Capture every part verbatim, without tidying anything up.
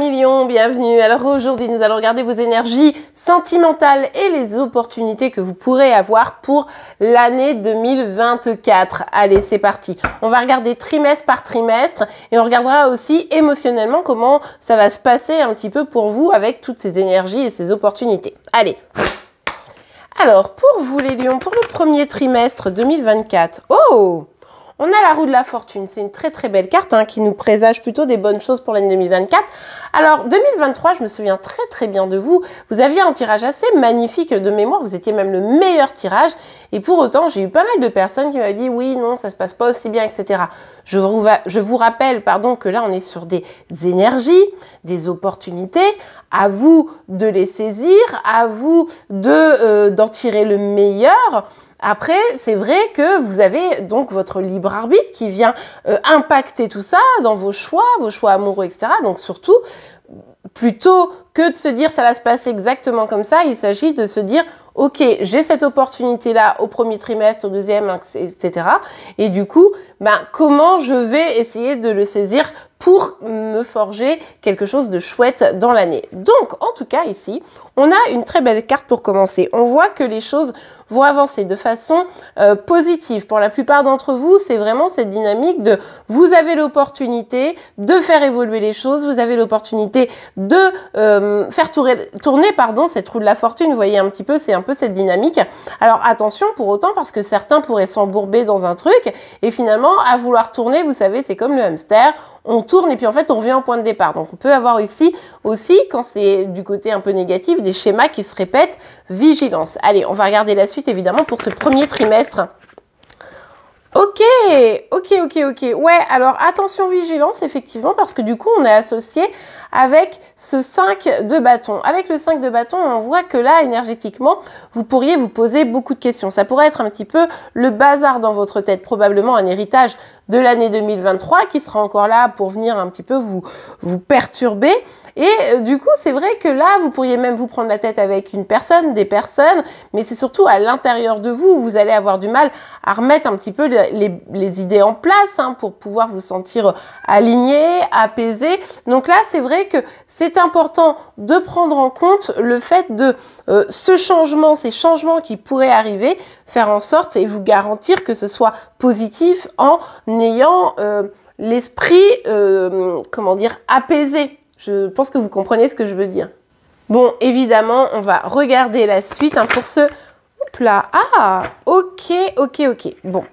million, bienvenue. Alors aujourd'hui, nous allons regarder vos énergies sentimentales et les opportunités que vous pourrez avoir pour l'année deux mille vingt-quatre. Allez, c'est parti. On va regarder trimestre par trimestre et on regardera aussi émotionnellement comment ça va se passer un petit peu pour vous avec toutes ces énergies et ces opportunités. Allez. Alors, pour vous les lions, pour le premier trimestre deux mille vingt-quatre, oh! On a la roue de la fortune, c'est une très très belle carte hein, qui nous présage plutôt des bonnes choses pour l'année deux mille vingt-quatre. Alors deux mille vingt-trois, je me souviens très très bien de vous, vous aviez un tirage assez magnifique de mémoire, vous étiez même le meilleur tirage et pour autant j'ai eu pas mal de personnes qui m'avaient dit oui, non, ça se passe pas aussi bien, et cetera. Je vous, je vous rappelle pardon, que là on est sur des énergies, des opportunités, à vous de les saisir, à vous de, euh, d'en tirer le meilleur. Après, c'est vrai que vous avez donc votre libre arbitre qui vient euh, impacter tout ça dans vos choix, vos choix amoureux, et cetera. Donc surtout, plutôt que de se dire ça va se passer exactement comme ça, il s'agit de se dire ok, j'ai cette opportunité-là au premier trimestre, au deuxième, et cetera. Et du coup, ben, comment je vais essayer de le saisir pour me forger quelque chose de chouette dans l'année. Donc, en tout cas, ici, on a une très belle carte pour commencer. On voit que les choses vont avancer de façon euh, positive. Pour la plupart d'entre vous, c'est vraiment cette dynamique de vous avez l'opportunité de faire évoluer les choses, vous avez l'opportunité de euh, faire tourner, tourner pardon, cette roue de la fortune. Vous voyez un petit peu, c'est un peu cette dynamique. Alors, attention pour autant, parce que certains pourraient s'embourber dans un truc et finalement, à vouloir tourner, vous savez, c'est comme le hamster. On tourne et puis en fait on revient au point de départ. Donc on peut avoir ici aussi, quand c'est du côté un peu négatif, des schémas qui se répètent, vigilance. Allez, on va regarder la suite évidemment pour ce premier trimestre. Ok, ok, ok, ok. Ouais, alors attention, vigilance, effectivement, parce que du coup, on est associé avec ce cinq de bâton. Avec le cinq de bâton, on voit que là, énergétiquement, vous pourriez vous poser beaucoup de questions. Ça pourrait être un petit peu le bazar dans votre tête, probablement un héritage de l'année deux mille vingt-trois qui sera encore là pour venir un petit peu vous, vous perturber. Et du coup, c'est vrai que là, vous pourriez même vous prendre la tête avec une personne, des personnes, mais c'est surtout à l'intérieur de vous où vous allez avoir du mal à remettre un petit peu les, les, les idées en place hein, pour pouvoir vous sentir aligné, apaisé. Donc là, c'est vrai que c'est important de prendre en compte le fait de euh, ce changement, ces changements qui pourraient arriver, faire en sorte et vous garantir que ce soit positif en ayant euh, l'esprit, euh, comment dire, apaisé. Je pense que vous comprenez ce que je veux dire. Bon, évidemment, on va regarder la suite hein, pour ce... Oups là, ah, ok, ok, ok. Bon,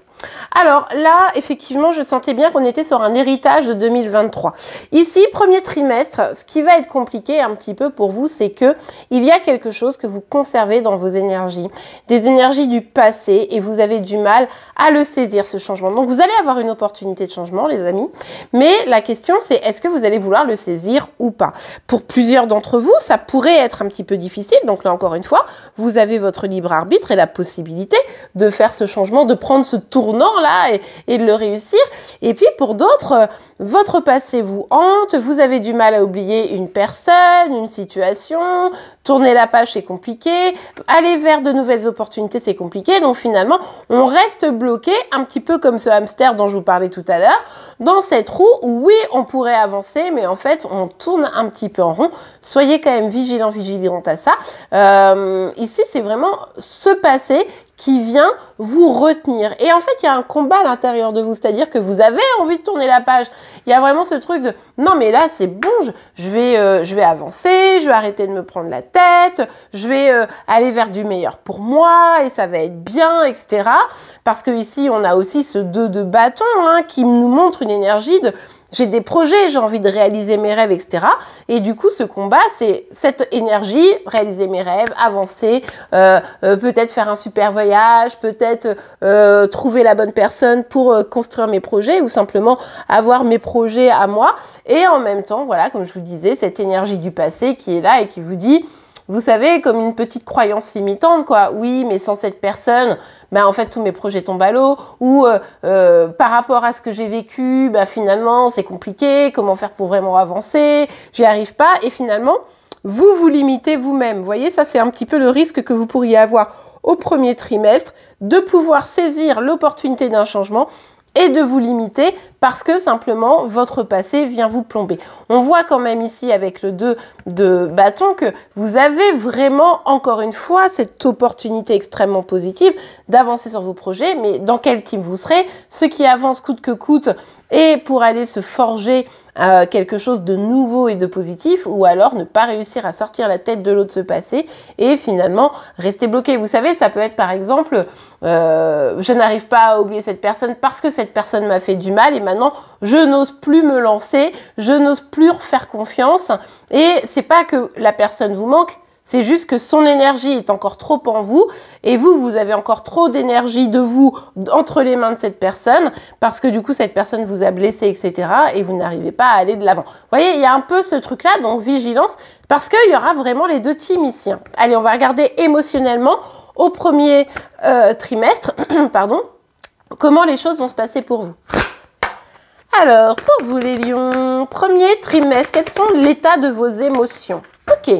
alors là, effectivement, je sentais bien qu'on était sur un héritage de deux mille vingt-trois. Ici, premier trimestre, ce qui va être compliqué un petit peu pour vous, c'est que il y a quelque chose que vous conservez dans vos énergies, des énergies du passé, et vous avez du mal à le saisir, ce changement. Donc, vous allez avoir une opportunité de changement, les amis, mais la question, c'est est-ce que vous allez vouloir le saisir ou pas? Pour plusieurs d'entre vous, ça pourrait être un petit peu difficile. Donc là, encore une fois, vous avez votre libre arbitre et la possibilité de faire ce changement, de prendre ce tour non là et, et de le réussir. Et puis pour d'autres, votre passé vous hante, vous avez du mal à oublier une personne, une situation, tourner la page c'est compliqué, aller vers de nouvelles opportunités c'est compliqué, donc finalement on reste bloqué un petit peu comme ce hamster dont je vous parlais tout à l'heure, dans cette roue où oui on pourrait avancer mais en fait on tourne un petit peu en rond. Soyez quand même vigilant, vigilante à ça. Euh, ici c'est vraiment ce passé qui vient vous retenir. Et en fait, il y a un combat à l'intérieur de vous, c'est-à-dire que vous avez envie de tourner la page. Il y a vraiment ce truc de « non, mais là, c'est bon, je, je, vais, euh, je vais avancer, je vais arrêter de me prendre la tête, je vais euh, aller vers du meilleur pour moi, et ça va être bien, et cetera » Parce que ici, on a aussi ce deux de bâton hein, qui nous montre une énergie de « j'ai des projets, j'ai envie de réaliser mes rêves, et cetera » Et du coup, ce combat, c'est cette énergie, réaliser mes rêves, avancer, euh, euh, peut-être faire un super voyage, peut-être euh, trouver la bonne personne pour euh, construire mes projets ou simplement avoir mes projets à moi. Et en même temps, voilà, comme je vous disais, cette énergie du passé qui est là et qui vous dit, vous savez, comme une petite croyance limitante, quoi. Oui, mais sans cette personne, ben en fait tous mes projets tombent à l'eau. Ou euh, euh, par rapport à ce que j'ai vécu, ben finalement c'est compliqué. Comment faire pour vraiment avancer? J'y arrive pas. Et finalement, vous vous limitez vous-même. Vous voyez, ça c'est un petit peu le risque que vous pourriez avoir au premier trimestre de pouvoir saisir l'opportunité d'un changement et de vous limiter parce que simplement votre passé vient vous plomber. On voit quand même ici avec le deux de bâton que vous avez vraiment encore une fois cette opportunité extrêmement positive d'avancer sur vos projets, mais dans quel team vous serez? Ceux qui avancent coûte que coûte et pour aller se forger euh, quelque chose de nouveau et de positif, ou alors ne pas réussir à sortir la tête de l'eau de ce passé et finalement rester bloqué. Vous savez, ça peut être par exemple euh, je n'arrive pas à oublier cette personne parce que cette personne m'a fait du mal et maintenant je n'ose plus me lancer, je n'ose plus refaire confiance. Et c'est pas que la personne vous manque, c'est juste que son énergie est encore trop en vous et vous, vous avez encore trop d'énergie de vous entre les mains de cette personne parce que du coup, cette personne vous a blessé, et cetera et vous n'arrivez pas à aller de l'avant. Vous voyez, il y a un peu ce truc-là, donc vigilance, parce qu'il y aura vraiment les deux teams ici. Allez, on va regarder émotionnellement au premier euh, trimestre, pardon, comment les choses vont se passer pour vous. Alors, pour vous les lions, premier trimestre, quels sont l'état de vos émotions? Ok.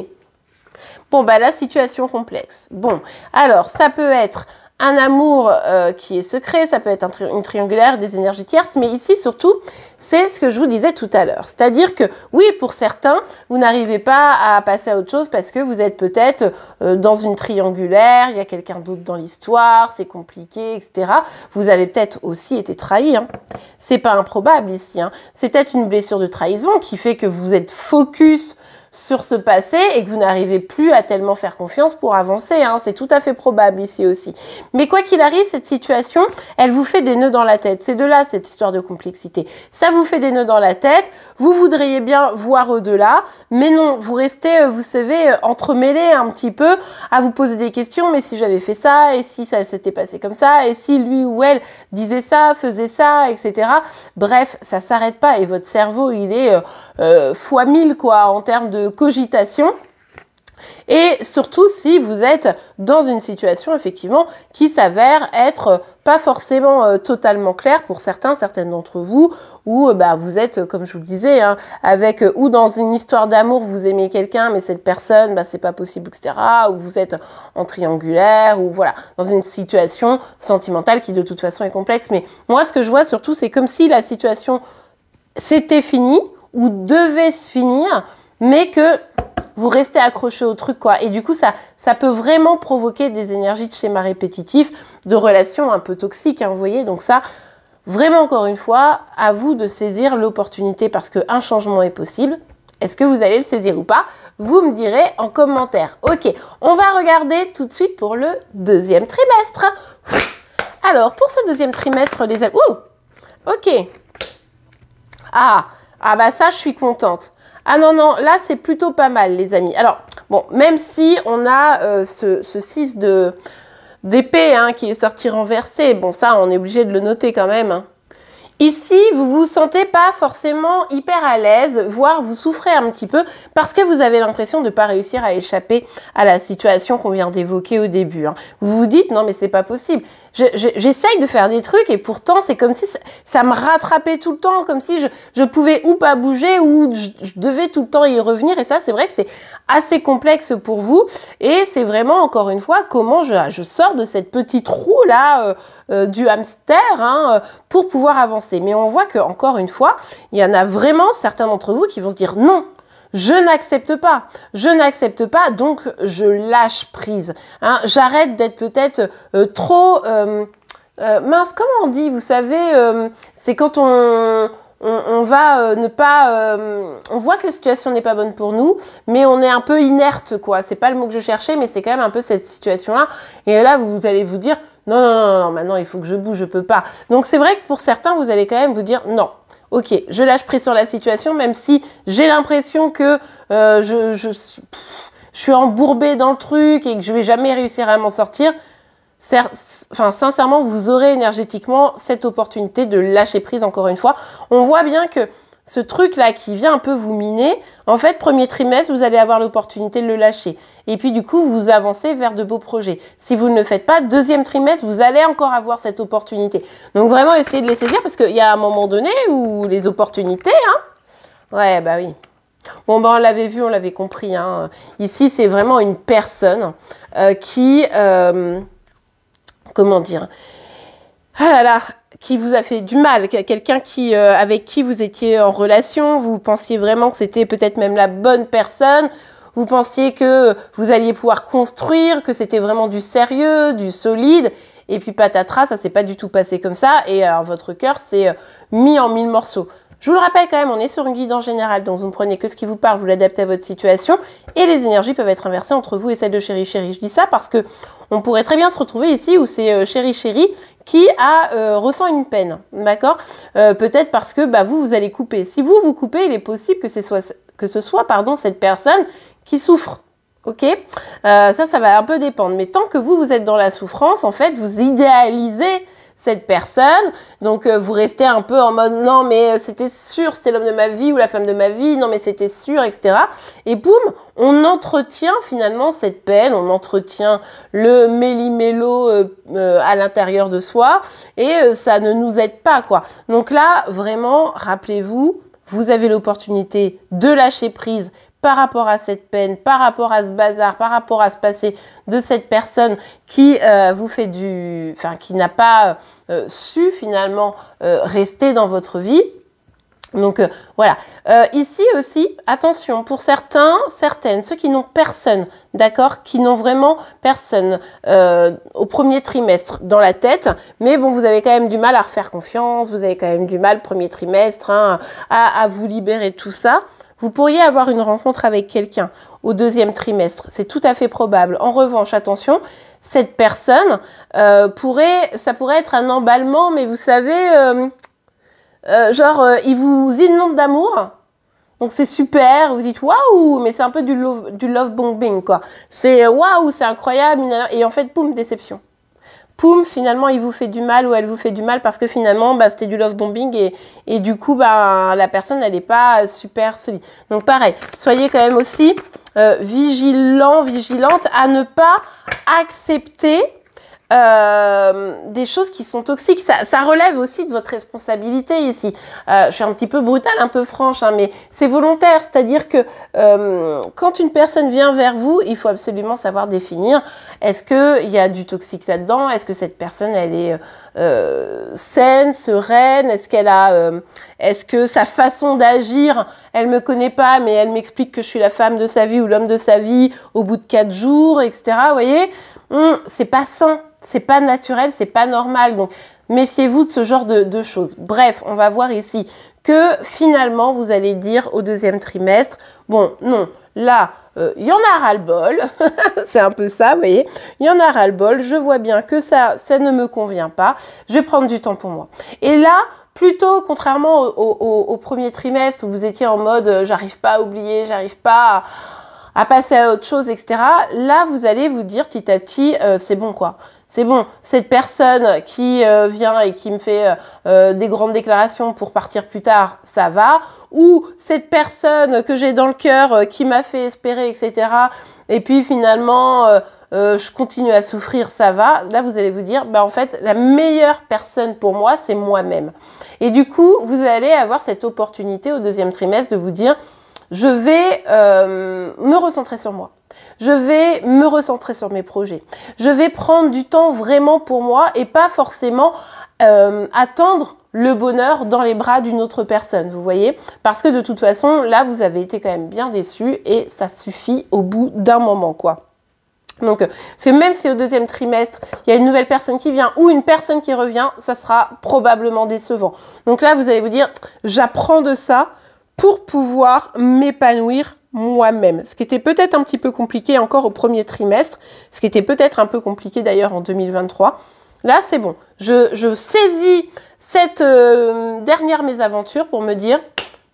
Bon, bah la situation complexe. Bon, alors ça peut être un amour euh, qui est secret, ça peut être un tri une triangulaire, des énergies tierces, mais ici surtout, c'est ce que je vous disais tout à l'heure. C'est-à-dire que oui, pour certains, vous n'arrivez pas à passer à autre chose parce que vous êtes peut-être euh, dans une triangulaire, il y a quelqu'un d'autre dans l'histoire, c'est compliqué, et cetera. Vous avez peut-être aussi été trahi, hein. C'est pas improbable ici, hein. C'est peut-être une blessure de trahison qui fait que vous êtes focus sur ce passé et que vous n'arrivez plus à tellement faire confiance pour avancer, hein. C'est tout à fait probable ici aussi. Mais quoi qu'il arrive, cette situation, elle vous fait des nœuds dans la tête. C'est de là cette histoire de complexité. Ça vous fait des nœuds dans la tête, vous voudriez bien voir au-delà, mais non, vous restez, vous savez, entremêlé un petit peu à vous poser des questions, mais si j'avais fait ça, et si ça s'était passé comme ça, et si lui ou elle disait ça, faisait ça, et cetera. Bref, ça s'arrête pas et votre cerveau, il est euh, euh, fois mille, quoi, en termes de cogitation. Et surtout si vous êtes dans une situation effectivement qui s'avère être pas forcément euh, totalement claire pour certains, certaines d'entre vous, ou euh, bah, vous êtes, comme je vous le disais, hein, avec euh, ou dans une histoire d'amour, vous aimez quelqu'un, mais cette personne, bah, c'est pas possible, et cetera. Ou vous êtes en triangulaire, ou voilà, dans une situation sentimentale qui de toute façon est complexe. Mais moi, ce que je vois surtout, c'est comme si la situation s'était finie ou devait se finir, mais que vous restez accroché au truc, quoi. Et du coup, ça, ça peut vraiment provoquer des énergies de schéma répétitif, de relations un peu toxiques, hein, vous voyez. Donc ça, vraiment, encore une fois, à vous de saisir l'opportunité parce qu'un changement est possible. Est-ce que vous allez le saisir ou pas? Vous me direz en commentaire. Ok, on va regarder tout de suite pour le deuxième trimestre. Alors, pour ce deuxième trimestre, les amis... Ouh, ok. Ah, ah bah ça, je suis contente. Ah non, non, là, c'est plutôt pas mal, les amis. Alors, bon, même si on a euh, ce, ce six de d'épée, hein, qui est sorti renversé, bon, ça, on est obligé de le noter quand même, hein. Ici, vous vous sentez pas forcément hyper à l'aise, voire vous souffrez un petit peu parce que vous avez l'impression de pas réussir à échapper à la situation qu'on vient d'évoquer au début, hein. Vous vous dites, non, mais c'est pas possible. Je, je, j'essaye de faire des trucs et pourtant, c'est comme si ça, ça me rattrapait tout le temps, comme si je, je pouvais ou pas bouger ou je, je devais tout le temps y revenir. Et ça, c'est vrai que c'est assez complexe pour vous. Et c'est vraiment, encore une fois, comment je, je sors de cette petite roue-là euh, euh, du hamster, hein, pour pouvoir avancer. Mais on voit que, encore une fois, il y en a vraiment certains d'entre vous qui vont se dire non. Je n'accepte pas, je n'accepte pas, donc je lâche prise. Hein, j'arrête d'être peut-être euh, trop... Euh, euh, mince, comment on dit? Vous savez, euh, c'est quand on... On, on va euh, ne pas... Euh, on voit que la situation n'est pas bonne pour nous, mais on est un peu inerte, quoi. C'est pas le mot que je cherchais, mais c'est quand même un peu cette situation-là. Et là, vous allez vous dire, non, non, non, non, maintenant, il faut que je bouge, je peux pas. Donc, c'est vrai que pour certains, vous allez quand même vous dire, non. Ok, je lâche prise sur la situation, même si j'ai l'impression que euh, je, je, pff, je suis embourbée dans le truc et que je vais jamais réussir à m'en sortir. Enfin, sincèrement, vous aurez énergétiquement cette opportunité de lâcher prise encore une fois. On voit bien que ce truc-là qui vient un peu vous miner, en fait, premier trimestre, vous allez avoir l'opportunité de le lâcher. Et puis, du coup, vous avancez vers de beaux projets. Si vous ne le faites pas, deuxième trimestre, vous allez encore avoir cette opportunité. Donc, vraiment, essayez de les saisir parce qu'il y a un moment donné où les opportunités, hein. Ouais, bah oui. Bon, ben, on l'avait vu, on l'avait compris, hein. Ici, c'est vraiment une personne euh, qui... Euh, comment dire? Ah là là, qui vous a fait du mal, quelqu'un qui euh, avec qui vous étiez en relation, vous pensiez vraiment que c'était peut-être même la bonne personne, vous pensiez que vous alliez pouvoir construire, que c'était vraiment du sérieux, du solide, et puis patatras, ça s'est pas du tout passé comme ça, et alors votre cœur s'est mis en mille morceaux. Je vous le rappelle quand même, on est sur une guidance générale, donc vous ne prenez que ce qui vous parle, vous l'adaptez à votre situation, et les énergies peuvent être inversées entre vous et celles de Chéri Chéri. Je dis ça parce que on pourrait très bien se retrouver ici où c'est euh, Chéri Chéri qui a euh, ressent une peine, d'accord, euh, peut-être parce que bah, vous, vous allez couper. Si vous, vous coupez, il est possible que ce soit, que ce soit pardon, cette personne qui souffre, ok, euh, ça, ça va un peu dépendre. Mais tant que vous, vous êtes dans la souffrance, en fait, vous idéalisez cette personne, donc euh, vous restez un peu en mode non mais euh, c'était sûr, c'était l'homme de ma vie ou la femme de ma vie, non mais c'était sûr, et cetera. Et boum, on entretient finalement cette peine, on entretient le méli-mélo euh, euh, à l'intérieur de soi et euh, ça ne nous aide pas quoi. Donc là, vraiment, rappelez-vous, vous avez l'opportunité de lâcher prise par rapport à cette peine, par rapport à ce bazar, par rapport à ce passé de cette personne qui euh, vous fait du... Enfin, qui n'a pas euh, su finalement euh, rester dans votre vie. Donc, euh, voilà. Euh, ici aussi, attention, pour certains, certaines, ceux qui n'ont personne, d'accord, qui n'ont vraiment personne euh, au premier trimestre dans la tête, mais bon, vous avez quand même du mal à refaire confiance, vous avez quand même du mal, premier trimestre, hein, à, à vous libérer de tout ça. Vous pourriez avoir une rencontre avec quelqu'un au deuxième trimestre, c'est tout à fait probable. En revanche, attention, cette personne euh, pourrait, ça pourrait être un emballement, mais vous savez, euh, euh, genre, euh, il vous inonde d'amour. Donc c'est super, vous dites waouh, mais c'est un peu du love, du love bombing quoi. C'est waouh, c'est incroyable, et en fait, boum, déception. Poum, finalement, il vous fait du mal ou elle vous fait du mal parce que finalement, bah, c'était du love bombing et, et du coup, bah, la personne, elle n'est pas super solide. Donc, pareil, soyez quand même aussi euh, vigilant, vigilante à ne pas accepter euh, des choses qui sont toxiques. Ça, ça relève aussi de votre responsabilité ici. Euh, je suis un petit peu brutale, un peu franche, hein, mais c'est volontaire. C'est-à-dire que euh, quand une personne vient vers vous, il faut absolument savoir définir. Est-ce qu'il y a du toxique là-dedans? Est-ce que cette personne, elle est euh, saine, sereine? Est-ce qu'elle a, euh, est-ce que sa façon d'agir, elle me connaît pas, mais elle m'explique que je suis la femme de sa vie ou l'homme de sa vie au bout de quatre jours, et cetera. Vous voyez, mmh, c'est pas sain, c'est pas naturel, c'est pas normal. Donc, méfiez-vous de ce genre de, de choses. Bref, on va voir ici que finalement, vous allez dire au deuxième trimestre, bon, non, là, il y en a ras-le-bol, c'est un peu ça, vous voyez, il y en a ras-le-bol, je vois bien que ça, ça ne me convient pas, je vais prendre du temps pour moi. Et là, plutôt, contrairement au, au, au premier trimestre où vous étiez en mode euh, « j'arrive pas à oublier, j'arrive pas à, à passer à autre chose, et cetera », là, vous allez vous dire petit à petit euh, « c'est bon quoi ». C'est bon, cette personne qui euh, vient et qui me fait euh, des grandes déclarations pour partir plus tard, ça va. Ou cette personne que j'ai dans le cœur, euh, qui m'a fait espérer, et cetera. Et puis finalement, euh, euh, je continue à souffrir, ça va. Là, vous allez vous dire, bah, en fait, la meilleure personne pour moi, c'est moi-même. Et du coup, vous allez avoir cette opportunité au deuxième trimestre de vous dire, je vais euh, me recentrer sur moi. Je vais me recentrer sur mes projets. Je vais prendre du temps vraiment pour moi et pas forcément euh, attendre le bonheur dans les bras d'une autre personne, vous voyez? Parce que de toute façon, là, vous avez été quand même bien déçus et ça suffit au bout d'un moment, quoi. Donc, c'est même si au deuxième trimestre, il y a une nouvelle personne qui vient ou une personne qui revient, ça sera probablement décevant. Donc là, vous allez vous dire, j'apprends de ça pour pouvoir m'épanouir moi-même, ce qui était peut-être un petit peu compliqué encore au premier trimestre, ce qui était peut-être un peu compliqué d'ailleurs en deux mille vingt-trois. Là, c'est bon, je, je saisis cette euh, dernière mésaventure pour me dire,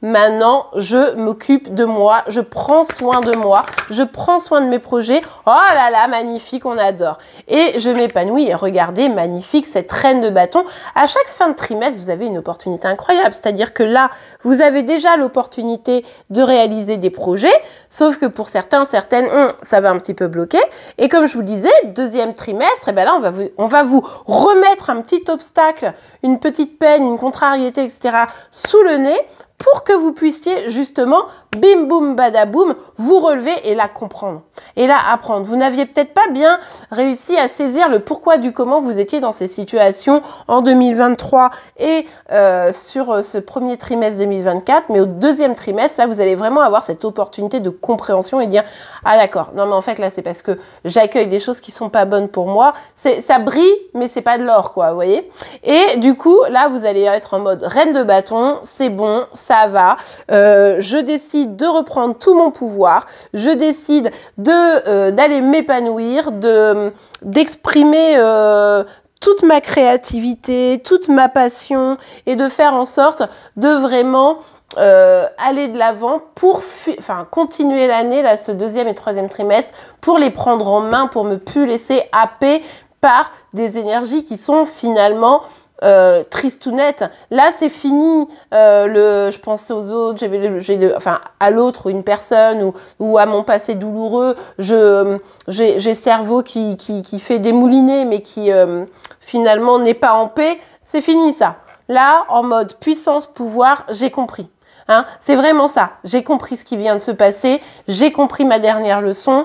maintenant, je m'occupe de moi, je prends soin de moi, je prends soin de mes projets. Oh là là, magnifique, on adore. Et je m'épanouis. Et regardez, magnifique, cette reine de bâton. À chaque fin de trimestre, vous avez une opportunité incroyable. C'est-à-dire que là, vous avez déjà l'opportunité de réaliser des projets. Sauf que pour certains, certaines, hum, ça va un petit peu bloquer. Et comme je vous le disais, deuxième trimestre, eh ben là, on va vous, on va vous remettre un petit obstacle, une petite peine, une contrariété, et cetera sous le nez, pour que vous puissiez justement bim boum badaboum, vous relever et la comprendre et la apprendre. Vous n'aviez peut-être pas bien réussi à saisir le pourquoi du comment vous étiez dans ces situations en deux mille vingt-trois et euh, sur ce premier trimestre deux mille vingt-quatre, mais au deuxième trimestre, là, vous allez vraiment avoir cette opportunité de compréhension et dire « Ah d'accord, non mais en fait là, c'est parce que j'accueille des choses qui sont pas bonnes pour moi. » Ça brille, mais c'est pas de l'or, quoi, vous voyez. Et du coup, là, vous allez être en mode reine de bâton, c'est bon, ça va, euh, je décide de reprendre tout mon pouvoir, je décide de euh, d'aller m'épanouir, de d'exprimer euh, toute ma créativité, toute ma passion et de faire en sorte de vraiment euh, aller de l'avant pour enfin continuer l'année, là, ce deuxième et troisième trimestre, pour les prendre en main, pour ne plus laisser happer par des énergies qui sont finalement Euh, tristounette. Là, c'est fini. Euh, le, je pense aux autres, j'ai, j'ai, enfin, à l'autre, une personne ou, ou à mon passé douloureux. Je, j'ai, j'ai cerveau qui, qui, qui fait démouliner, mais qui euh, finalement n'est pas en paix. C'est fini ça. Là, en mode puissance, pouvoir, j'ai compris. Hein, c'est vraiment ça. J'ai compris ce qui vient de se passer. J'ai compris ma dernière leçon.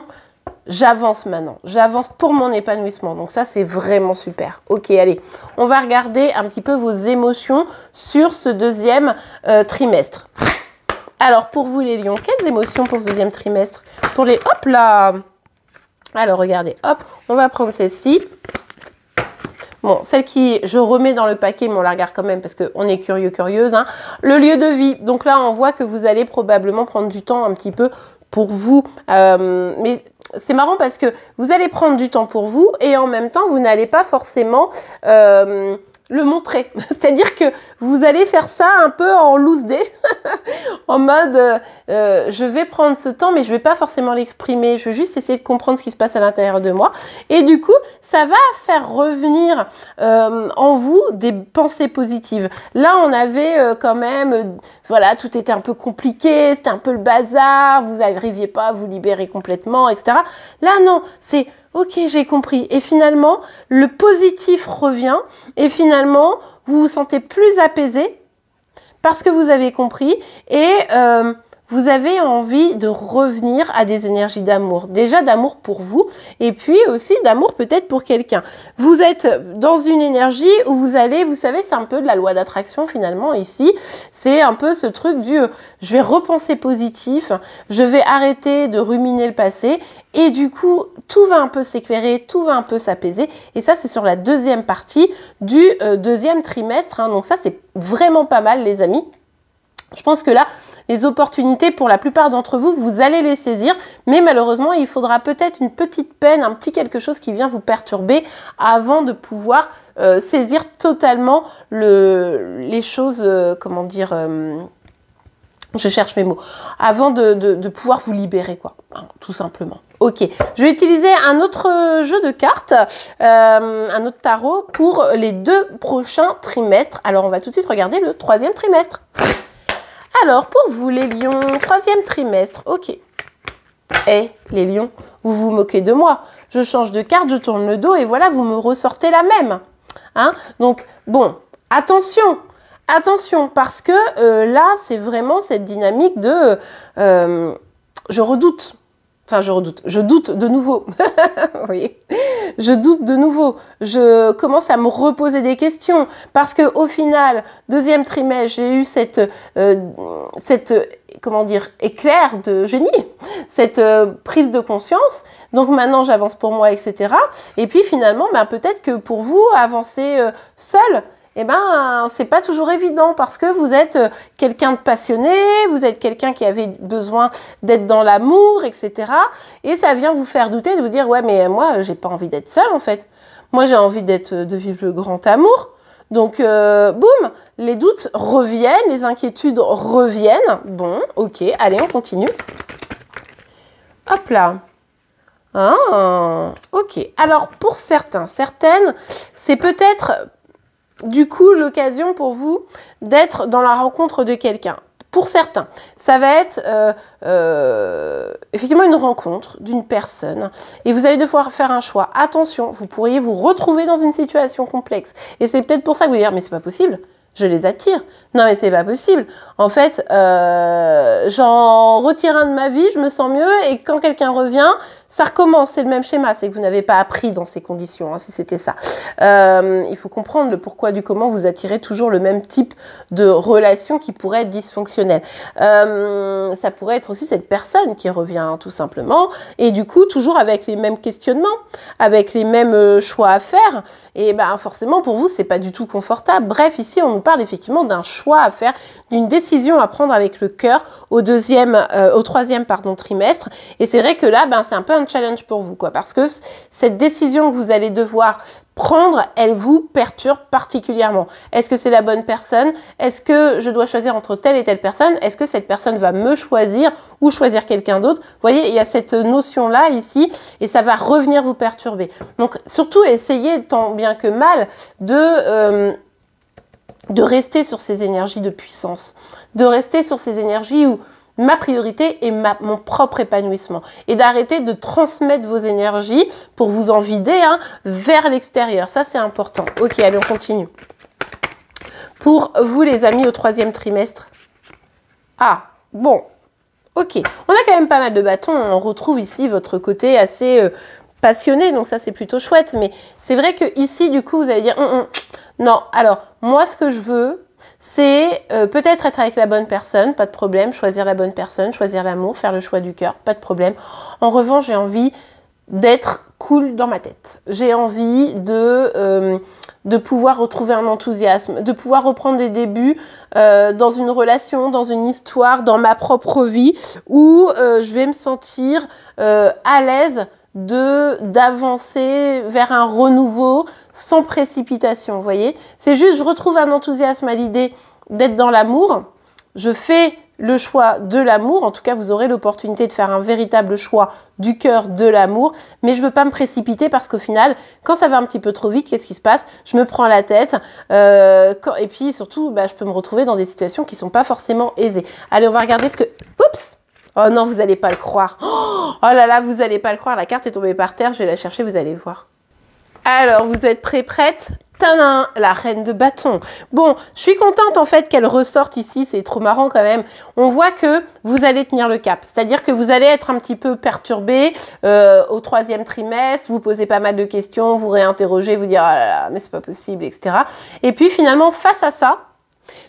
J'avance maintenant, j'avance pour mon épanouissement. Donc ça, c'est vraiment super. Ok, allez, on va regarder un petit peu vos émotions sur ce deuxième euh, trimestre. Alors, pour vous les lions, quelles émotions pour ce deuxième trimestre? Pour les... Hop là! Alors, regardez, hop, on va prendre celle-ci. Bon, celle qui, je remets dans le paquet, mais on la regarde quand même parce qu'on est curieux, curieuse. Hein. Le lieu de vie. Donc là, on voit que vous allez probablement prendre du temps un petit peu pour vous. Euh, mais... C'est marrant parce que vous allez prendre du temps pour vous et en même temps, vous n'allez pas forcément euh, le montrer. C'est-à-dire que vous allez faire ça un peu en loose day, en mode euh, je vais prendre ce temps mais je vais pas forcément l'exprimer, je vais juste essayer de comprendre ce qui se passe à l'intérieur de moi. Et du coup, ça va faire revenir euh, en vous des pensées positives. Là, on avait euh, quand même... Euh, Voilà, tout était un peu compliqué, c'était un peu le bazar, vous n'arriviez pas à vous libérer complètement, et cetera. Là, non, c'est « Ok, j'ai compris ». Et finalement, le positif revient et finalement, vous vous sentez plus apaisé parce que vous avez compris et euh, vous avez envie de revenir à des énergies d'amour. Déjà d'amour pour vous et puis aussi d'amour peut-être pour quelqu'un. Vous êtes dans une énergie où vous allez, vous savez, c'est un peu de la loi d'attraction finalement ici. C'est un peu ce truc du « je vais repenser positif, je vais arrêter de ruminer le passé ». Et du coup, tout va un peu s'éclairer, tout va un peu s'apaiser. Et ça, c'est sur la deuxième partie du euh, deuxième trimestre. Hein. Donc ça, c'est vraiment pas mal les amis. Je pense que là, les opportunités, pour la plupart d'entre vous, vous allez les saisir. Mais malheureusement, il faudra peut-être une petite peine, un petit quelque chose qui vient vous perturber avant de pouvoir euh, saisir totalement le, les choses, euh, comment dire... Euh, je cherche mes mots. Avant de, de, de pouvoir vous libérer, quoi, hein, tout simplement. Ok, je vais utiliser un autre jeu de cartes, euh, un autre tarot pour les deux prochains trimestres. Alors, on va tout de suite regarder le troisième trimestre. Alors, pour vous, les lions, troisième trimestre, ok. Eh, les lions, vous vous moquez de moi. Je change de carte, je tourne le dos et voilà, vous me ressortez la même. Hein? Donc, bon, attention, attention, parce que euh, là, c'est vraiment cette dynamique de euh, je redoute. Enfin, je redoute. Je doute de nouveau. Vous voyez ? Je doute de nouveau. Je commence à me reposer des questions. Parce que au final, deuxième trimestre, j'ai eu cette, euh, cette, comment dire, éclair de génie. Cette euh, prise de conscience. Donc maintenant, j'avance pour moi, et cetera. Et puis finalement, ben, peut-être que pour vous, avancer euh, seul, eh ben, c'est pas toujours évident parce que vous êtes quelqu'un de passionné, vous êtes quelqu'un qui avait besoin d'être dans l'amour, et cetera. Et ça vient vous faire douter, de vous dire « Ouais, mais moi, j'ai pas envie d'être seule, en fait. Moi, j'ai envie d'être, de vivre le grand amour. » Donc, euh, boum, les doutes reviennent, les inquiétudes reviennent. Bon, ok, allez, on continue. Hop là. Ah, ok. Alors, pour certains, certaines, c'est peut-être... Du coup, l'occasion pour vous d'être dans la rencontre de quelqu'un. Pour certains, ça va être euh, euh, effectivement une rencontre d'une personne et vous allez devoir faire un choix. Attention, vous pourriez vous retrouver dans une situation complexe. Et c'est peut-être pour ça que vous allez dire « mais c'est pas possible ». je les attire. Non mais c'est pas possible. En fait, euh, j'en retire un de ma vie, je me sens mieux, et quand quelqu'un revient, ça recommence, c'est le même schéma, c'est que vous n'avez pas appris dans ces conditions, hein, si c'était ça. Euh, il faut comprendre le pourquoi du comment vous attirez toujours le même type de relation qui pourrait être dysfonctionnelle. Euh, ça pourrait être aussi cette personne qui revient, hein, tout simplement, et du coup, toujours avec les mêmes questionnements, avec les mêmes choix à faire, et ben forcément, pour vous, c'est pas du tout confortable. Bref, ici, on nous parle effectivement d'un choix à faire, d'une décision à prendre avec le cœur au deuxième, euh, au troisième pardon, trimestre. Et c'est vrai que là, ben, c'est un peu un challenge pour vous, quoi, parce que cette décision que vous allez devoir prendre, elle vous perturbe particulièrement. Est-ce que c'est la bonne personne? Est-ce que je dois choisir entre telle et telle personne? Est-ce que cette personne va me choisir ou choisir quelqu'un d'autre? Vous voyez, il y a cette notion-là ici et ça va revenir vous perturber. Donc, surtout, essayez tant bien que mal de... Euh, de rester sur ces énergies de puissance, de rester sur ces énergies où ma priorité est ma, mon propre épanouissement et d'arrêter de transmettre vos énergies pour vous en vider hein, vers l'extérieur. Ça, c'est important. Ok, allez, on continue. Pour vous, les amis, au troisième trimestre. Ah, bon, ok. On a quand même pas mal de bâtons. On retrouve ici votre côté assez euh, passionné, donc ça, c'est plutôt chouette. Mais c'est vrai que ici, du coup, vous allez dire... Mm, mm, non, alors, moi, ce que je veux, c'est euh, peut-être être avec la bonne personne, pas de problème, choisir la bonne personne, choisir l'amour, faire le choix du cœur, pas de problème. En revanche, j'ai envie d'être cool dans ma tête. J'ai envie de, euh, de pouvoir retrouver un enthousiasme, de pouvoir reprendre des débuts euh, dans une relation, dans une histoire, dans ma propre vie, où euh, je vais me sentir euh, à l'aise de d'avancer vers un renouveau sans précipitation, vous voyez. C'est juste, je retrouve un enthousiasme à l'idée d'être dans l'amour. Je fais le choix de l'amour. En tout cas, vous aurez l'opportunité de faire un véritable choix du cœur de l'amour. Mais je ne veux pas me précipiter parce qu'au final, quand ça va un petit peu trop vite, qu'est-ce qui se passe? Je me prends la tête. Euh, quand, et puis surtout, bah, je peux me retrouver dans des situations qui ne sont pas forcément aisées. Allez, on va regarder ce que... Oups! Oh non, vous n'allez pas le croire. Oh là là, vous n'allez pas le croire. La carte est tombée par terre. Je vais la chercher, vous allez voir. Alors, vous êtes prêts, prêtes? Tadam, la reine de bâton. Bon, je suis contente en fait qu'elle ressorte ici. C'est trop marrant quand même. On voit que vous allez tenir le cap. C'est-à-dire que vous allez être un petit peu perturbé euh, au troisième trimestre. Vous posez pas mal de questions, vous réinterrogez, vous dire « Ah là là, mais c'est pas possible, et cetera » Et puis finalement, face à ça,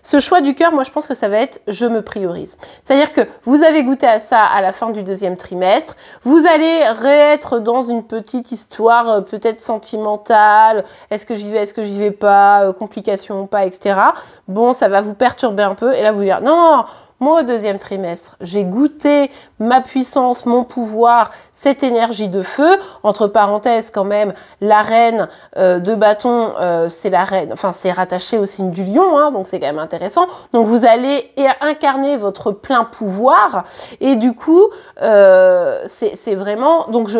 ce choix du cœur, moi, je pense que ça va être « je me priorise ». C'est-à-dire que vous avez goûté à ça à la fin du deuxième trimestre. Vous allez réêtre dans une petite histoire peut-être sentimentale. Est-ce que j'y vais, est-ce que j'y vais pas, complications ou pas, et cetera. Bon, ça va vous perturber un peu. Et là, vous dire « non, non, non ». Moi, au deuxième trimestre, j'ai goûté ma puissance, mon pouvoir, cette énergie de feu. Entre parenthèses, quand même, la reine euh, de bâton, euh, c'est la reine, enfin, c'est rattaché au signe du lion, hein, donc c'est quand même intéressant. Donc, vous allez incarner votre plein pouvoir. Et du coup, euh, c'est vraiment... Donc, je...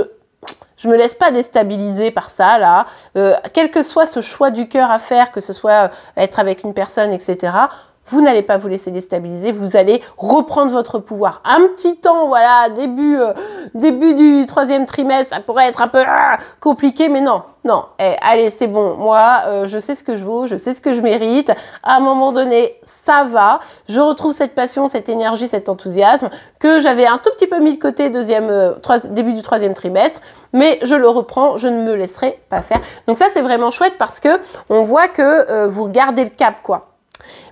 Je me laisse pas déstabiliser par ça, là. Euh, quel que soit ce choix du cœur à faire, que ce soit être avec une personne, et cetera, vous n'allez pas vous laisser déstabiliser, vous allez reprendre votre pouvoir. Un petit temps, voilà, début, euh, début du troisième trimestre, ça pourrait être un peu ah, compliqué, mais non, non. Eh, allez, c'est bon, moi, euh, je sais ce que je vaux, je sais ce que je mérite. À un moment donné, ça va. Je retrouve cette passion, cette énergie, cet enthousiasme que j'avais un tout petit peu mis de côté deuxième, euh, trois, début du troisième trimestre, mais je le reprends, je ne me laisserai pas faire. Donc ça, c'est vraiment chouette parce que on voit que euh, vous gardez le cap, quoi.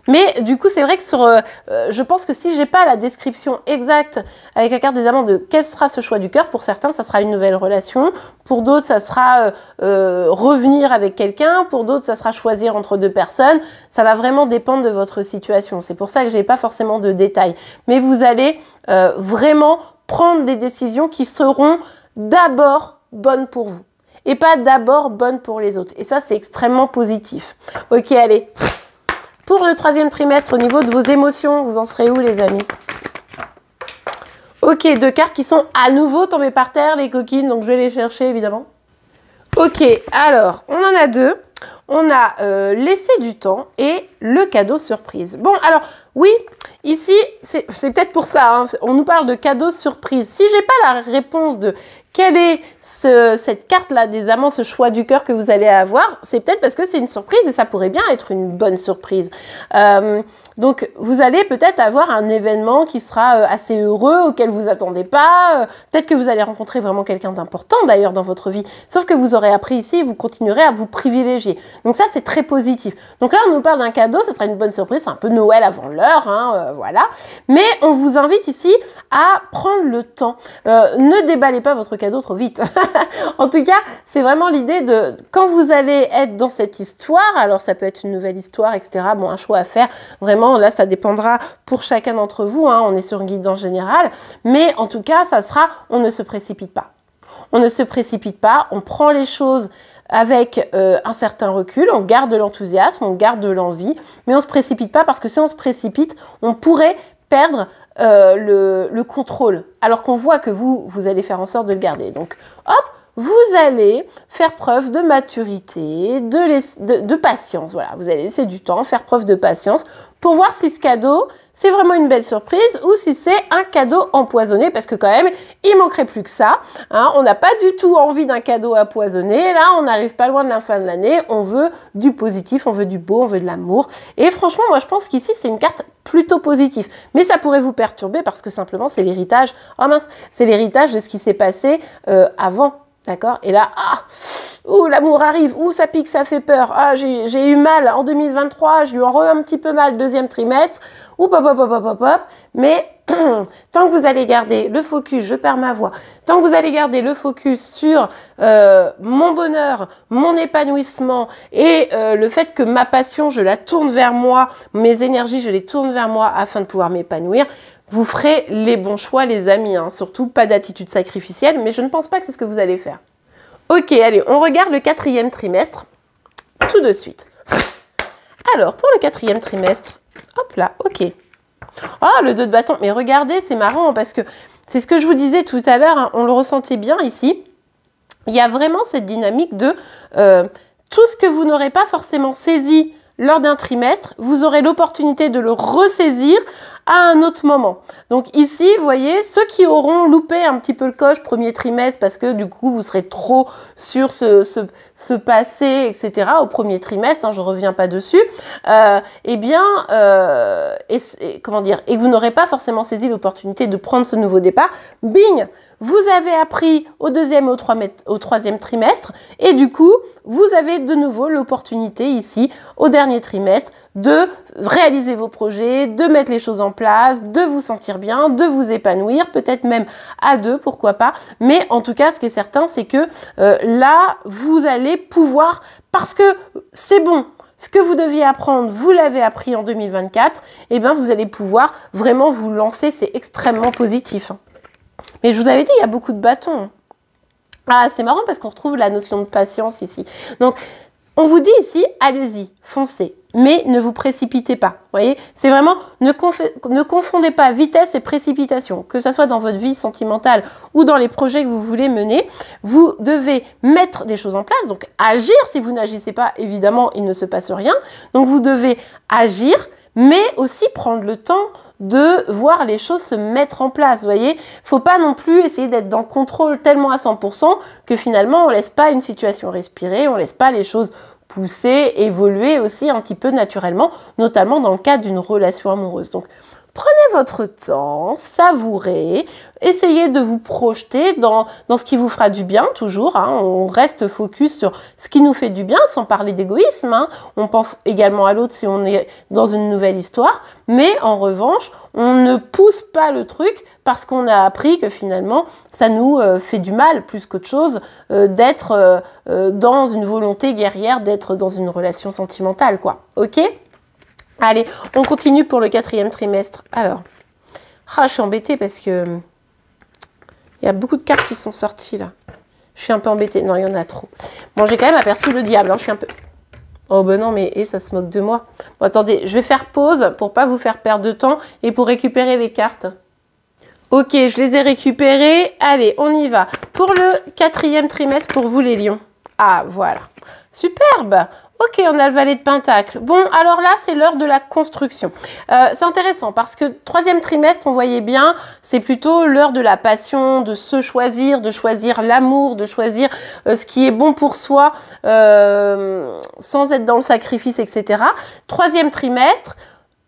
Mais du coup, c'est vrai que sur, euh, je pense que si j'ai pas la description exacte avec la carte des amants de quel sera ce choix du cœur, pour certains, ça sera une nouvelle relation. Pour d'autres, ça sera euh, euh, revenir avec quelqu'un. Pour d'autres, ça sera choisir entre deux personnes. Ça va vraiment dépendre de votre situation. C'est pour ça que j'ai pas forcément de détails. Mais vous allez euh, vraiment prendre des décisions qui seront d'abord bonnes pour vous et pas d'abord bonnes pour les autres. Et ça, c'est extrêmement positif. Ok, allez. Pour le troisième trimestre, au niveau de vos émotions, vous en serez où, les amis? Ok, deux cartes qui sont à nouveau tombées par terre, les coquines, donc je vais les chercher, évidemment. Ok, alors, on en a deux. On a euh, laissé du temps et le cadeau surprise. Bon, alors, oui, ici, c'est peut-être pour ça, hein, on nous parle de cadeau surprise. Si j'ai pas la réponse de... quelle est ce, cette carte-là des amants, ce choix du cœur que vous allez avoir, c'est peut-être parce que c'est une surprise et ça pourrait bien être une bonne surprise. Euh, donc, vous allez peut-être avoir un événement qui sera assez heureux, auquel vous attendez pas. Peut-être que vous allez rencontrer vraiment quelqu'un d'important d'ailleurs dans votre vie. Sauf que vous aurez appris ici, vous continuerez à vous privilégier. Donc ça, c'est très positif. Donc là, on nous parle d'un cadeau, ça sera une bonne surprise, c'est un peu Noël avant l'heure, hein, euh, voilà. Mais on vous invite ici à prendre le temps. Euh, ne déballez pas votre cadeau trop vite. En tout cas, c'est vraiment l'idée de quand vous allez être dans cette histoire, alors ça peut être une nouvelle histoire, et cetera. Bon, un choix à faire, vraiment, là, ça dépendra pour chacun d'entre vous, hein, on est sur une guidance générale, mais en tout cas, ça sera, on ne se précipite pas. On ne se précipite pas, on prend les choses avec euh, un certain recul, on garde l'enthousiasme, on garde l'envie, mais on ne se précipite pas parce que si on se précipite, on pourrait perdre euh, le, le contrôle, alors qu'on voit que vous, vous allez faire en sorte de le garder. Donc, hop, vous allez faire preuve de maturité, de, laiss... de, de patience. Voilà, vous allez laisser du temps, faire preuve de patience pour voir si ce cadeau, c'est vraiment une belle surprise ou si c'est un cadeau empoisonné, parce que quand même, il manquerait plus que ça. Hein, on n'a pas du tout envie d'un cadeau empoisonné. Là, on n'arrive pas loin de la fin de l'année. On veut du positif, on veut du beau, on veut de l'amour. Et franchement, moi, je pense qu'ici, c'est une carte plutôt positive. Mais ça pourrait vous perturber parce que simplement, c'est l'héritage. Oh mince, c'est l'héritage de ce qui s'est passé euh, avant. D'accord? Et là, ah, ouh, l'amour arrive, ouh, ça pique, ça fait peur, ah, j'ai eu mal en deux mille vingt-trois, j'ai eu en re un petit peu mal deuxième trimestre, ouh, pop, pop, pop, pop, pop, mais tant que vous allez garder le focus, je perds ma voix, tant que vous allez garder le focus sur euh, mon bonheur, mon épanouissement et euh, le fait que ma passion, je la tourne vers moi, mes énergies, je les tourne vers moi afin de pouvoir m'épanouir, vous ferez les bons choix, les amis. Hein. Surtout, pas d'attitude sacrificielle, mais je ne pense pas que c'est ce que vous allez faire. Ok, allez, on regarde le quatrième trimestre tout de suite. Alors, pour le quatrième trimestre, hop là, ok. Oh, le deux de bâton, mais regardez, c'est marrant parce que c'est ce que je vous disais tout à l'heure, hein, on le ressentait bien ici. Il y a vraiment cette dynamique de euh, tout ce que vous n'aurez pas forcément saisi lors d'un trimestre, vous aurez l'opportunité de le ressaisir à un autre moment. Donc ici, vous voyez, ceux qui auront loupé un petit peu le coche premier trimestre parce que du coup, vous serez trop sur ce, ce, ce passé, et cetera au premier trimestre, hein, je reviens pas dessus, euh, eh bien, euh, et, et, comment dire, et que vous n'aurez pas forcément saisi l'opportunité de prendre ce nouveau départ, bing, vous avez appris au deuxième, au, trois, au troisième trimestre et du coup, vous avez de nouveau l'opportunité ici, au dernier trimestre, de réaliser vos projets, de mettre les choses en place, de vous sentir bien, de vous épanouir, peut-être même à deux, pourquoi pas. Mais en tout cas, ce qui est certain, c'est que euh, là, vous allez pouvoir, parce que c'est bon, ce que vous deviez apprendre, vous l'avez appris en deux mille vingt-quatre, et bien vous allez pouvoir vraiment vous lancer, c'est extrêmement positif. Mais je vous avais dit, il y a beaucoup de bâtons. Ah, c'est marrant parce qu'on retrouve la notion de patience ici. Donc, on vous dit ici, allez-y, foncez, mais ne vous précipitez pas. Vous voyez, c'est vraiment, ne, ne confondez pas vitesse et précipitation, que ce soit dans votre vie sentimentale ou dans les projets que vous voulez mener. Vous devez mettre des choses en place, donc agir. Si vous n'agissez pas, évidemment, il ne se passe rien. Donc, vous devez agir, mais aussi prendre le temps de voir les choses se mettre en place, vous voyez. Faut pas non plus essayer d'être dans le contrôle tellement à cent pour cent que finalement, on laisse pas une situation respirer, on laisse pas les choses pousser, évoluer aussi un petit peu naturellement, notamment dans le cadre d'une relation amoureuse. Donc, prenez votre temps, savourez, essayez de vous projeter dans, dans ce qui vous fera du bien, toujours. Hein, on reste focus sur ce qui nous fait du bien, sans parler d'égoïsme. Hein, on pense également à l'autre si on est dans une nouvelle histoire. Mais en revanche, on ne pousse pas le truc parce qu'on a appris que finalement, ça nous euh, fait du mal plus qu'autre chose euh, d'être euh, euh, dans une volonté guerrière, d'être dans une relation sentimentale, quoi. Ok ? Allez, on continue pour le quatrième trimestre. Alors, ah, je suis embêtée parce que il y a beaucoup de cartes qui sont sorties là. Je suis un peu embêtée. Non, il y en a trop. Bon, j'ai quand même aperçu le diable. Hein. Je suis un peu... Oh ben non, mais et, ça se moque de moi. Bon, attendez, je vais faire pause pour pas vous faire perdre de temps et pour récupérer les cartes. Ok, je les ai récupérées. Allez, on y va. Pour le quatrième trimestre, pour vous les lions. Ah, voilà. Superbe! Ok, on a le valet de pentacle. Bon, alors là, c'est l'heure de la construction. Euh, c'est intéressant parce que troisième trimestre, on voyait bien, c'est plutôt l'heure de la passion, de se choisir, de choisir l'amour, de choisir euh, ce qui est bon pour soi euh, sans être dans le sacrifice, et cetera. Troisième trimestre,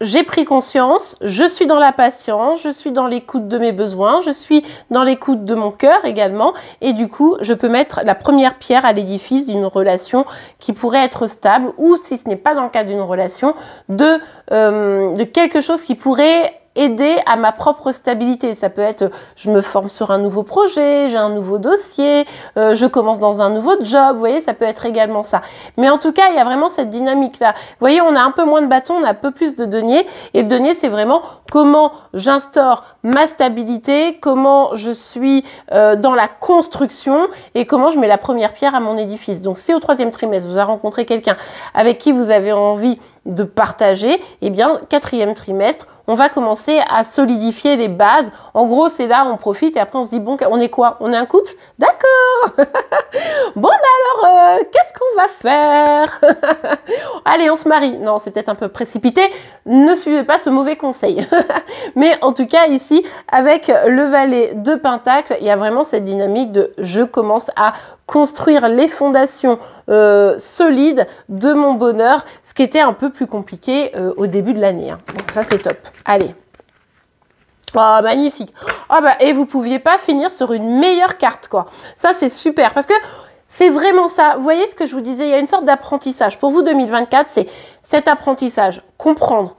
j'ai pris conscience, je suis dans la patience, je suis dans l'écoute de mes besoins, je suis dans l'écoute de mon cœur également, et du coup, je peux mettre la première pierre à l'édifice d'une relation qui pourrait être stable, ou si ce n'est pas dans le cadre d'une relation, de, euh, de quelque chose qui pourrait aider à ma propre stabilité. Ça peut être, je me forme sur un nouveau projet, j'ai un nouveau dossier, euh, je commence dans un nouveau job, vous voyez, ça peut être également ça. Mais en tout cas, il y a vraiment cette dynamique-là. Vous voyez, on a un peu moins de bâtons, on a un peu plus de deniers, et le denier, c'est vraiment comment j'instaure ma stabilité, comment je suis euh, dans la construction, et comment je mets la première pierre à mon édifice. Donc, si au troisième trimestre, vous avez rencontré quelqu'un avec qui vous avez envie de partager, eh bien, quatrième trimestre, on va commencer à solidifier les bases. En gros, c'est là on profite et après on se dit, bon, on est quoi? On est un couple? D'accord. Bon, bah alors, euh, qu'est-ce qu'on va faire? Allez, on se marie. Non, c'est peut-être un peu précipité. Ne suivez pas ce mauvais conseil. Mais en tout cas, ici, avec le valet de pentacle, il y a vraiment cette dynamique de je commence à construire les fondations euh, solides de mon bonheur, ce qui était un peu plus compliqué euh, au début de l'année. Hein. Donc ça, c'est top. Allez. Oh, magnifique. Oh, bah, et vous pouviez pas finir sur une meilleure carte, quoi. Ça, c'est super parce que c'est vraiment ça. Vous voyez ce que je vous disais, il y a une sorte d'apprentissage. Pour vous, deux mille vingt-quatre, c'est cet apprentissage. Comprendre.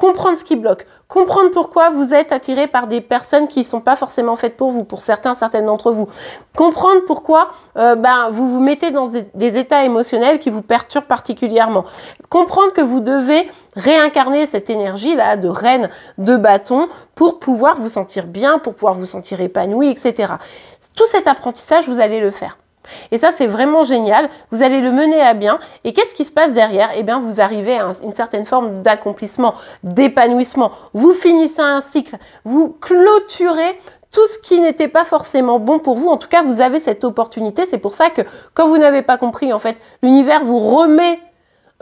Comprendre ce qui bloque, comprendre pourquoi vous êtes attiré par des personnes qui ne sont pas forcément faites pour vous, pour certains, certaines d'entre vous. Comprendre pourquoi euh, ben, vous vous mettez dans des états émotionnels qui vous perturbent particulièrement. Comprendre que vous devez réincarner cette énergie-là de reine, de bâton, pour pouvoir vous sentir bien, pour pouvoir vous sentir épanoui, et cetera. Tout cet apprentissage, vous allez le faire. Et ça, c'est vraiment génial. Vous allez le mener à bien. Et qu'est-ce qui se passe derrière? Eh bien, vous arrivez à une certaine forme d'accomplissement, d'épanouissement. Vous finissez un cycle. Vous clôturez tout ce qui n'était pas forcément bon pour vous. En tout cas, vous avez cette opportunité. C'est pour ça que quand vous n'avez pas compris, en fait, l'univers vous remet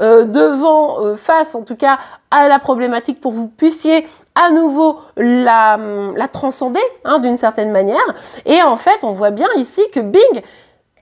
euh, devant, euh, face, en tout cas, à la problématique pour que vous puissiez à nouveau la, la transcender, hein, d'une certaine manière. Et en fait, on voit bien ici que bing!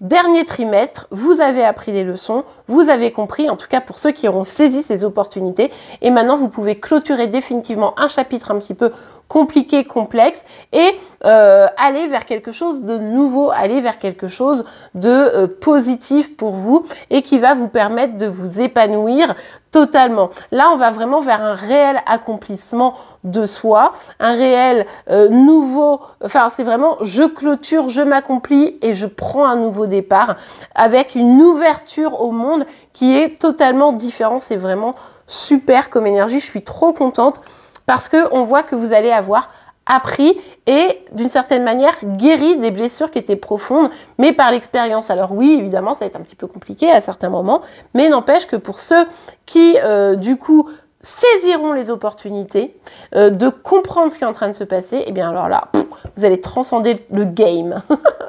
Dernier trimestre, vous avez appris les leçons, vous avez compris, en tout cas pour ceux qui auront saisi ces opportunités. Et maintenant, vous pouvez clôturer définitivement un chapitre un petit peu compliqué, complexe et euh, aller vers quelque chose de nouveau, aller vers quelque chose de euh, positif pour vous et qui va vous permettre de vous épanouir totalement. Là, on va vraiment vers un réel accomplissement de soi, un réel euh, nouveau, enfin c'est vraiment je clôture, je m'accomplis et je prends un nouveau départ avec une ouverture au monde qui est totalement différente. C'est vraiment super comme énergie, je suis trop contente parce qu'on voit que vous allez avoir appris et d'une certaine manière guéri des blessures qui étaient profondes, mais par l'expérience. Alors oui, évidemment, ça va être un petit peu compliqué à certains moments, mais n'empêche que pour ceux qui, euh, du coup, saisiront les opportunités euh, de comprendre ce qui est en train de se passer, eh bien alors là, pff, vous allez transcender le game.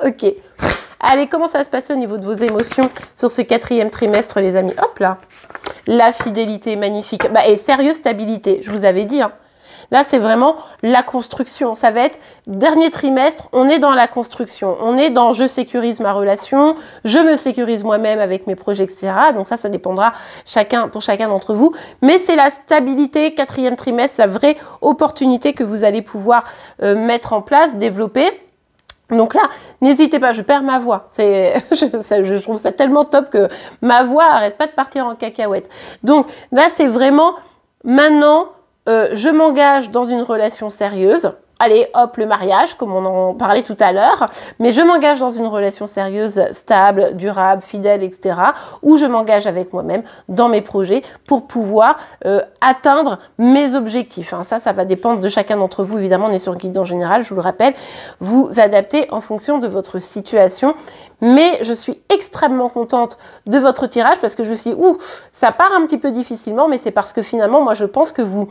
Ok. Allez, comment ça va se passer au niveau de vos émotions sur ce quatrième trimestre, les amis? Hop là. La fidélité, magnifique. Bah, et sérieuse stabilité, je vous avais dit, hein. Là, c'est vraiment la construction. Ça va être dernier trimestre, on est dans la construction. On est dans je sécurise ma relation, je me sécurise moi-même avec mes projets, et cetera. Donc ça, ça dépendra chacun pour chacun d'entre vous. Mais c'est la stabilité, quatrième trimestre, la vraie opportunité que vous allez pouvoir euh, mettre en place, développer. Donc là, n'hésitez pas, je perds ma voix. C'est, je, ça, je trouve ça tellement top que ma voix arrête pas de partir en cacahuète. Donc là, c'est vraiment maintenant... Euh, je m'engage dans une relation sérieuse. Allez, hop, le mariage, comme on en parlait tout à l'heure. Mais je m'engage dans une relation sérieuse, stable, durable, fidèle, et cetera. Ou je m'engage avec moi-même dans mes projets pour pouvoir euh, atteindre mes objectifs. Hein, ça, ça va dépendre de chacun d'entre vous. Évidemment, on est sur guide en général, je vous le rappelle. Vous adaptez en fonction de votre situation. Mais je suis extrêmement contente de votre tirage parce que je me suis dit, ouh, ça part un petit peu difficilement, mais c'est parce que finalement, moi, je pense que vous...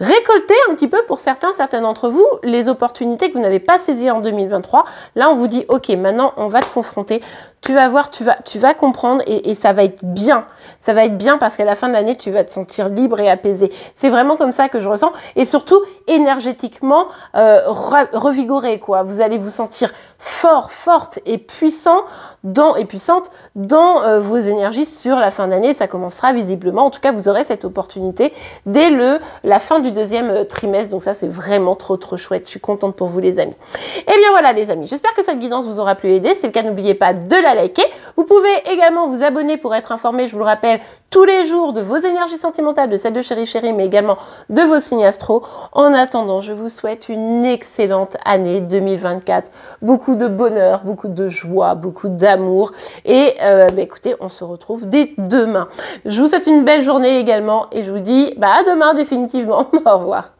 Récoltez un petit peu pour certains, certains d'entre vous, les opportunités que vous n'avez pas saisies en deux mille vingt-trois. Là, on vous dit, ok, maintenant, on va te confronter. Tu vas voir, tu vas, tu vas comprendre et, et ça va être bien. Ça va être bien parce qu'à la fin de l'année, tu vas te sentir libre et apaisé. C'est vraiment comme ça que je ressens. Et surtout, énergétiquement, euh, re, revigoré, quoi. Vous allez vous sentir fort, forte et puissant dans, et puissante dans euh, vos énergies sur la fin d'année. Ça commencera visiblement. En tout cas, vous aurez cette opportunité dès le, la fin du deuxième trimestre. Donc ça, c'est vraiment trop, trop chouette. Je suis contente pour vous, les amis. Et bien voilà, les amis. J'espère que cette guidance vous aura plu et aidé. C'est le cas, n'oubliez pas de la liker. Vous pouvez également vous abonner pour être informé, je vous le rappelle, tous les jours de vos énergies sentimentales, de celles de Chéri Chéri, mais également de vos signes astro. En attendant, je vous souhaite une excellente année deux mille vingt-quatre. Beaucoup de bonheur, beaucoup de joie, beaucoup d'amour. Et euh, bah, écoutez, on se retrouve dès demain. Je vous souhaite une belle journée également et je vous dis bah, à demain définitivement. Au revoir.